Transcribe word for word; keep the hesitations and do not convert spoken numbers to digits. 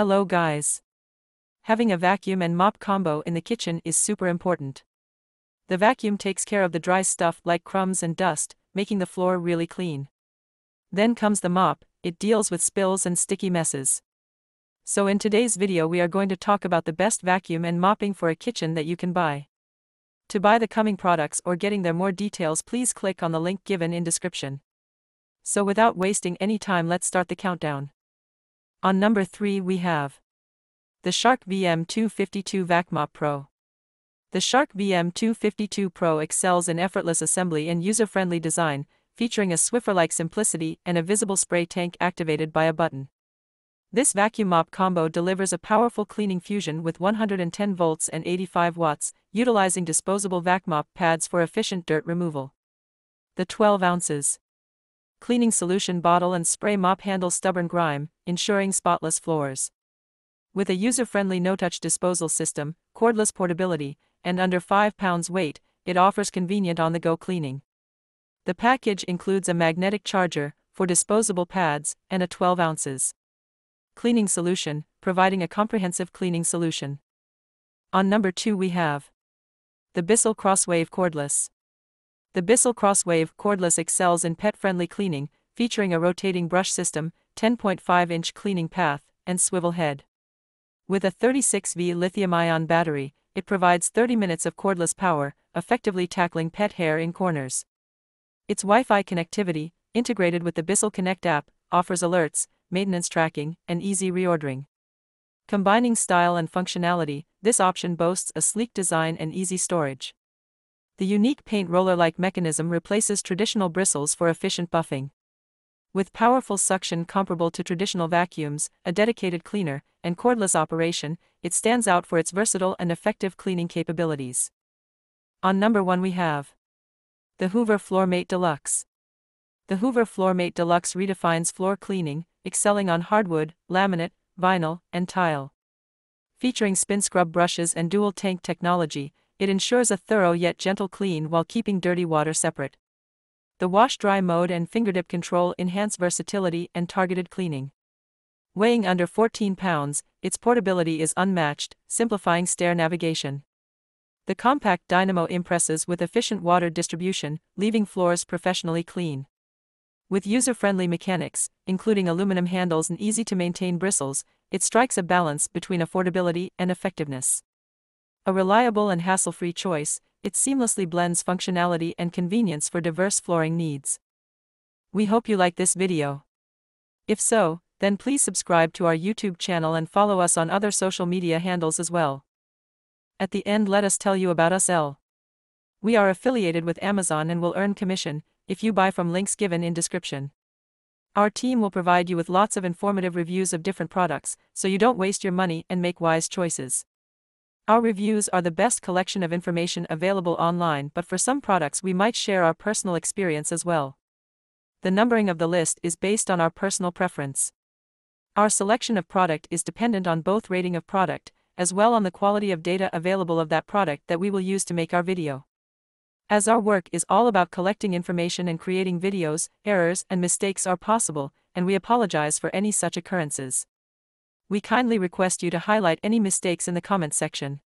Hello guys. Having a vacuum and mop combo in the kitchen is super important. The vacuum takes care of the dry stuff like crumbs and dust, making the floor really clean. Then comes the mop, it deals with spills and sticky messes. So in today's video we are going to talk about the best vacuum and mopping for a kitchen that you can buy. To buy the coming products or getting their more details, please click on the link given in description. So without wasting any time, let's start the countdown. On number three we have the Shark V M two fifty-two VacMop Pro. The Shark V M two fifty-two Pro excels in effortless assembly and user-friendly design, featuring a Swiffer-like simplicity and a visible spray tank activated by a button. This vacuum mop combo delivers a powerful cleaning fusion with one hundred ten volts and eighty-five watts, utilizing disposable VacMop pads for efficient dirt removal. The twelve ounces cleaning solution bottle and spray mop handle stubborn grime, ensuring spotless floors. With a user-friendly no-touch disposal system, cordless portability, and under five pounds weight, it offers convenient on-the-go cleaning. The package includes a magnetic charger for disposable pads and a twelve ounces cleaning solution, providing a comprehensive cleaning solution. On number two we have the Bissell CrossWave Cordless. The Bissell CrossWave Cordless excels in pet-friendly cleaning, featuring a rotating brush system, ten point five inch cleaning path, and swivel head. With a thirty-six volt lithium-ion battery, it provides thirty minutes of cordless power, effectively tackling pet hair in corners. Its Wi-Fi connectivity, integrated with the Bissell Connect app, offers alerts, maintenance tracking, and easy reordering. Combining style and functionality, this option boasts a sleek design and easy storage. The unique paint roller-like mechanism replaces traditional bristles for efficient buffing. With powerful suction comparable to traditional vacuums, a dedicated cleaner, and cordless operation, it stands out for its versatile and effective cleaning capabilities. On number one we have the Hoover Floormate Deluxe. The Hoover Floormate Deluxe redefines floor cleaning, excelling on hardwood, laminate, vinyl, and tile. Featuring spin scrub brushes and dual tank technology, it ensures a thorough yet gentle clean while keeping dirty water separate. The wash-dry mode and fingertip control enhance versatility and targeted cleaning. Weighing under fourteen pounds, its portability is unmatched, simplifying stair navigation. The compact dynamo impresses with efficient water distribution, leaving floors professionally clean. With user-friendly mechanics, including aluminum handles and easy-to-maintain bristles, it strikes a balance between affordability and effectiveness. A reliable and hassle-free choice, it seamlessly blends functionality and convenience for diverse flooring needs. We hope you like this video. If so, then please subscribe to our YouTube channel and follow us on other social media handles as well. At the end, let us tell you about us. We are affiliated with Amazon and will earn commission if you buy from links given in description. Our team will provide you with lots of informative reviews of different products, so you don't waste your money and make wise choices. Our reviews are the best collection of information available online, but for some products we might share our personal experience as well. The numbering of the list is based on our personal preference. Our selection of product is dependent on both rating of product, as well on the quality of data available of that product that we will use to make our video. As our work is all about collecting information and creating videos, errors and mistakes are possible, and we apologize for any such occurrences. We kindly request you to highlight any mistakes in the comment section.